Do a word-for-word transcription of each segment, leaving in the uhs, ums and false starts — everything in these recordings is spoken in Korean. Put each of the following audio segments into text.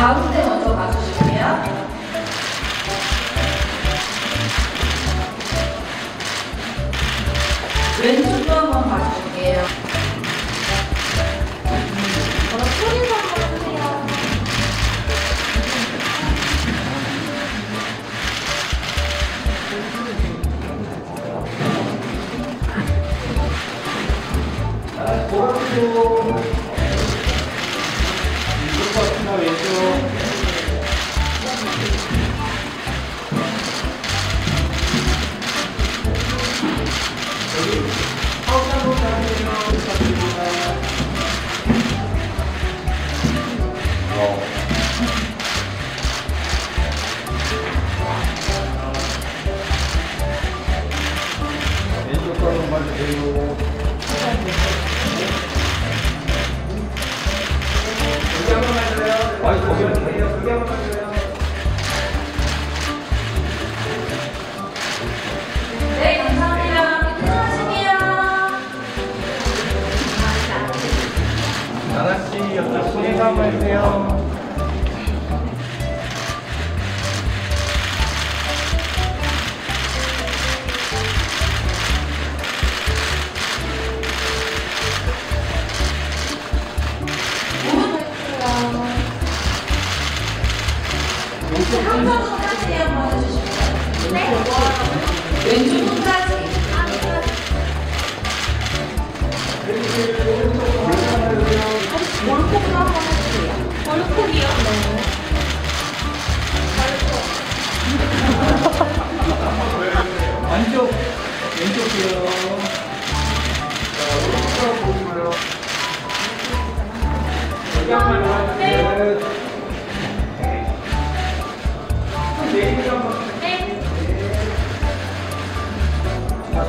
가운데 먼저 봐주실게요. 왼쪽도 한번 봐주실게요. 그럼 소리도 한번 해주세요. 오른쪽 이쪽과 왼쪽 네, 감사합니다. 퇴근하시게요. 나나씨, 옆에 손 인사 한번 해주세요. 한 번도 다시 한번 해주시고요. 네. 왼쪽 손까지. 월콕도 한번 해주세요. 월콕이요? 네. 월콕. 왼쪽. 왼쪽이요. 자, 오른쪽 보시고요. 여기 한 번만 해주세요. 네. 자, 손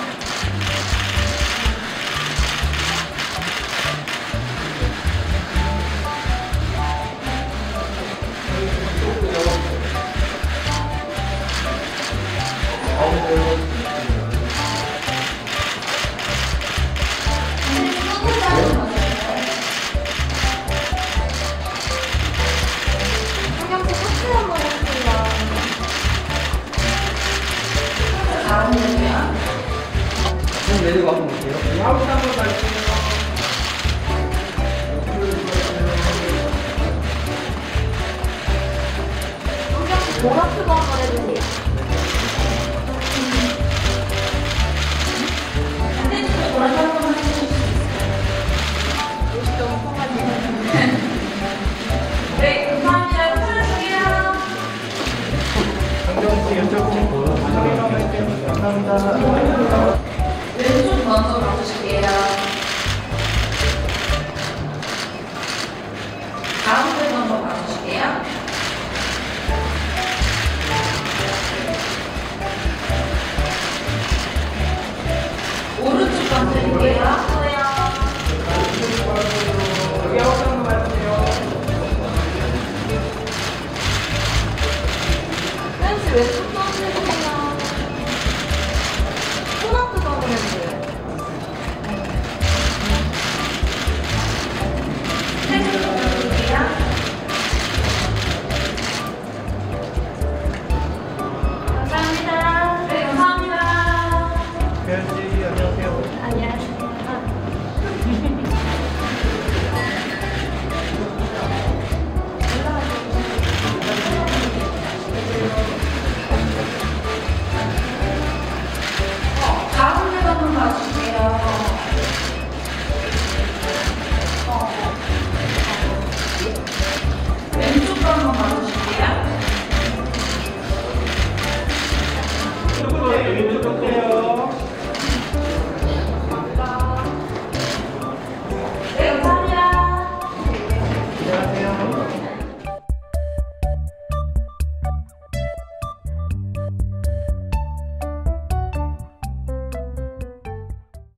내리고 한번 볼게요. 하우스 한번 갈게요. 한번 보라트도 한번 해주세요. 반대쪽에 보라트 한번 해주실 수 있어요. 오십 점 포함이 네, 감사합니다. 수고하세요. 강정씨 연장 공부 감사합니다. 왼쪽 먼저 봐주실게요. 가운데 먼저 봐주실게요. 오른쪽 봐드릴게요. 여기 한번 봐주세요. 왼쪽